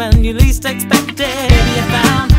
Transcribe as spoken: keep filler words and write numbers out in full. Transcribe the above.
when you least expect it. You found